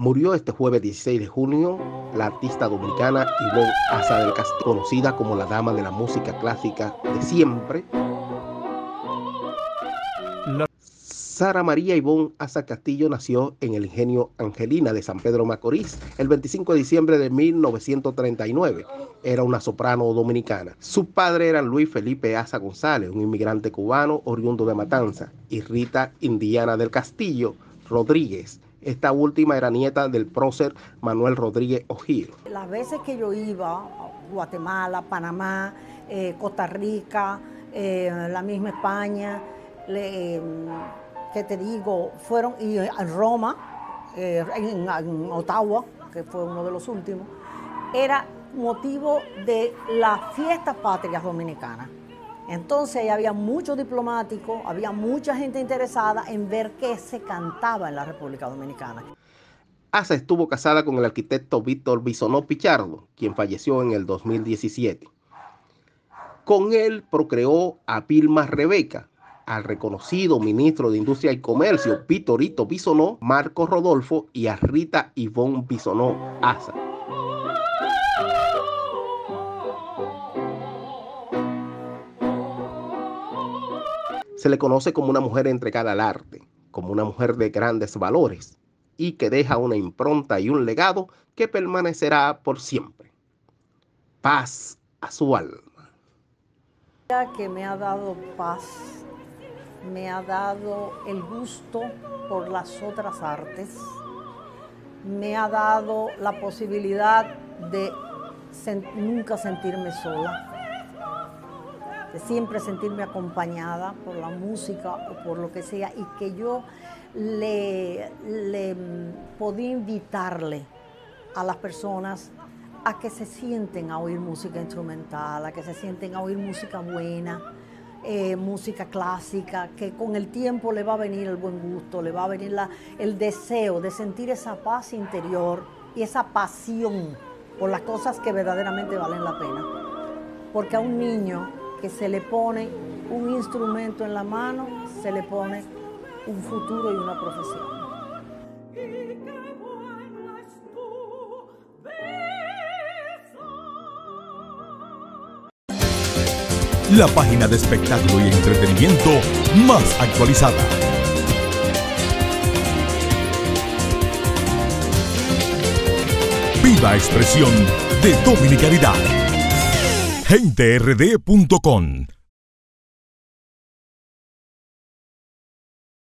Murió este jueves 16 de junio la artista dominicana Ivonne Haza del Castillo, conocida como la dama de la música clásica de siempre. Sara María Ivonne Haza Castillo nació en el Ingenio Angelina de San Pedro Macorís el 25 de diciembre de 1939. Era una soprano dominicana. Sus padres eran Luis Felipe Haza González, un inmigrante cubano oriundo de Matanzas, y Rita Indiana del Castillo Rodríguez. Esta última era nieta del prócer Manuel Rodríguez Ojiro. Las veces que yo iba a Guatemala, Panamá, Costa Rica, la misma España, que te digo, fueron y a Roma, en Ottawa, que fue uno de los últimos, era motivo de las fiestas patrias dominicanas. Entonces había muchos diplomáticos, había mucha gente interesada en ver qué se cantaba en la República Dominicana. Haza estuvo casada con el arquitecto Víctor Bisonó Pichardo, quien falleció en el 2017. Con él procreó a Pilma Rebeca, al reconocido ministro de Industria y Comercio Víctorito Bisonó, Marco Rodolfo, y a Rita Ivonne Bisonó Haza. Se le conoce como una mujer entregada al arte, como una mujer de grandes valores y que deja una impronta y un legado que permanecerá por siempre. Paz a su alma. Que me ha dado paz. Me ha dado el gusto por las otras artes, me ha dado la posibilidad de nunca sentirme sola, de siempre sentirme acompañada por la música o por lo que sea, y que yo le podía invitarle a las personas a que se sienten a oír música instrumental, a que se sienten a oír música buena, música clásica, que con el tiempo le va a venir el buen gusto, le va a venir el deseo de sentir esa paz interior y esa pasión por las cosas que verdaderamente valen la pena. Porque a un niño que se le pone un instrumento en la mano, se le pone un futuro y una profesión. La página de espectáculo y entretenimiento más actualizada. Viva expresión de dominicanidad. GenteRD.com